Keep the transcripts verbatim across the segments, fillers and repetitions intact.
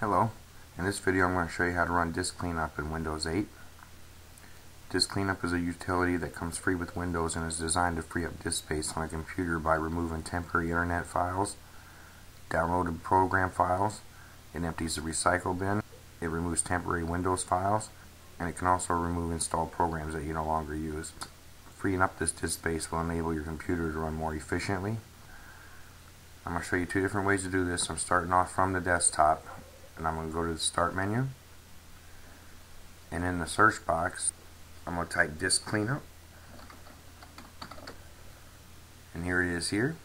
Hello, in this video I'm going to show you how to run Disk Cleanup in Windows eight. Disk Cleanup is a utility that comes free with Windows and is designed to free up disk space on a computer by removing temporary internet files, downloaded program files, it empties the recycle bin, it removes temporary Windows files, and it can also remove installed programs that you no longer use. Freeing up this disk space will enable your computer to run more efficiently. I'm going to show you two different ways to do this. I'm starting off from the desktop. And I'm going to go to the Start menu, and in the search box I'm going to type Disk Cleanup, and here it is here,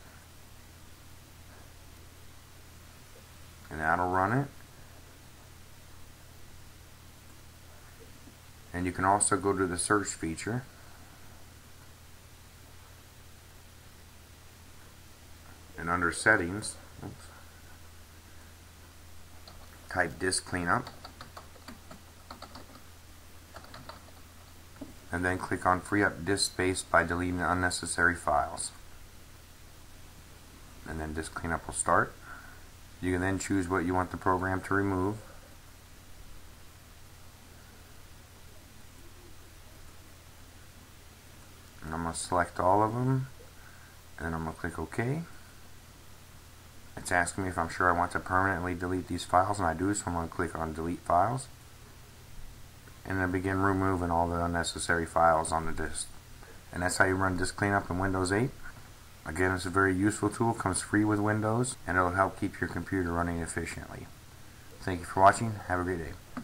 and that'll run it. And you can also go to the search feature and under settings, oops, type Disk Cleanup and then click on Free Up Disk Space by Deleting Unnecessary Files, and then Disk Cleanup will start. You can then choose what you want the program to remove, and I'm going to select all of them, and then I'm going to click OK. It's asking me if I'm sure I want to permanently delete these files, and I do, so I'm going to click on Delete Files, and then begin removing all the unnecessary files on the disk. And that's how you run Disk Cleanup in Windows eight. Again, it's a very useful tool, comes free with Windows, and it'll help keep your computer running efficiently. Thank you for watching. Have a great day.